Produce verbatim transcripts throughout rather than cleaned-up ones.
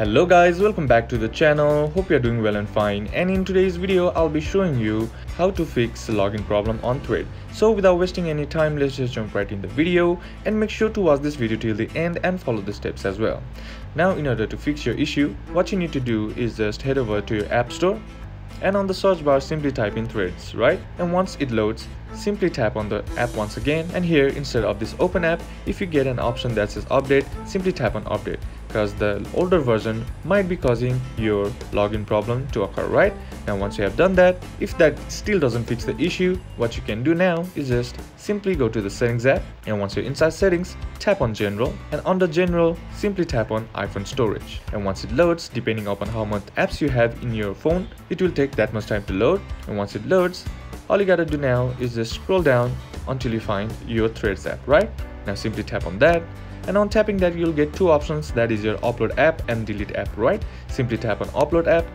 Hello guys, welcome back to the channel. Hope you're doing well and fine, and in today's video I'll be showing you how to fix the login problem on Threads. So without wasting any time, let's just jump right in the video, and make sure to watch this video till the end and follow the steps as well. Now, in order to fix your issue, what you need to do is just head over to your app store, and on the search bar simply type in Threads, right? And once it loads, simply tap on the app once again, and here instead of this open app, if you get an option that says update, simply tap on update, because the older version might be causing your login problem to occur, right? Now once you have done that, if that still doesn't fix the issue, what you can do now is just simply go to the settings app, and once you're inside settings, tap on general, and under general simply tap on iPhone storage. And once it loads, depending upon how much apps you have in your phone, it will take that much time to load. And once it loads, all you gotta do now is just scroll down until you find your Threads app, right? Now simply tap on that, and on tapping that you'll get two options, that is your upload app and delete app, right? Simply tap on upload app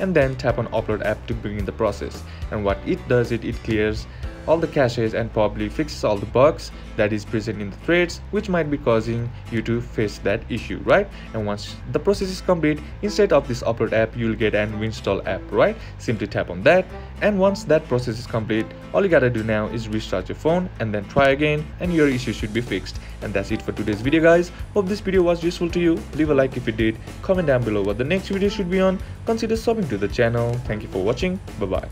and then tap on upload app to begin the process. And what it does is it clears all the caches and probably fixes all the bugs that is present in the threads, which might be causing you to face that issue, right? And once the process is complete, instead of this upload app you'll get an reinstall app, right? Simply tap on that, and once that process is complete, all you gotta do now is restart your phone and then try again, and your issue should be fixed. And that's it for today's video guys. Hope this video was useful to you. Leave a like if it did, comment down below what the next video should be on, consider subbing to the channel. Thank you for watching, bye bye.